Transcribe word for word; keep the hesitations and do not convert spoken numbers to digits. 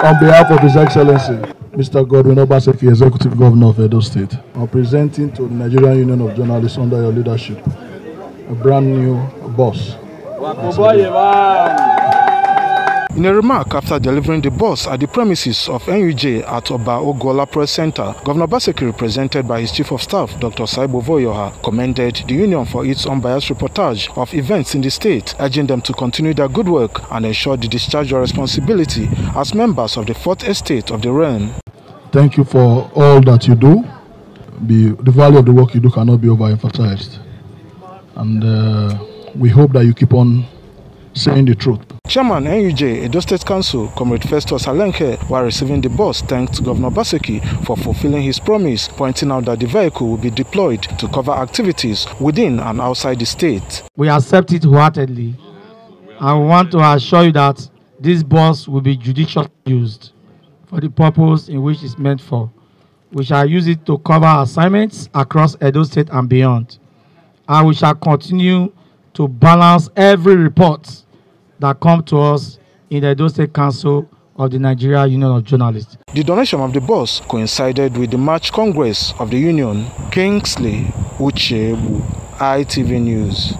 On behalf of His Excellency, Mister Godwin Obaseki, Executive Governor of Edo State, I'm presenting to the Nigerian Union of Journalists under your leadership a brand new bus. In a remark after delivering the bus at the premises of N U J at Oba Ogola Press Center, Governor Obaseki, represented by his Chief of Staff, Doctor Osaigbovo Iyoha, commended the union for its unbiased reportage of events in the state, urging them to continue their good work and ensure the discharge of responsibility as members of the fourth estate of the realm. Thank you for all that you do. The, the value of the work you do cannot be overemphasized. And uh, we hope that you keep on saying the truth. Chairman N U J Edo State Council, Comrade Festus Alenkhe, while receiving the bus, thanked Governor Obaseki for fulfilling his promise, pointing out that the vehicle will be deployed to cover activities within and outside the state. We accept it wholeheartedly and want to assure you that this bus will be judiciously used for the purpose in which it's meant for. We shall use it to cover assignments across Edo State and beyond, and we shall continue to balance every report that come to us in the Edo State Council of the Nigerian Union of Journalists. The donation of the bus coincided with the March Congress of the Union. Kingsley Uchegbu, I T V News.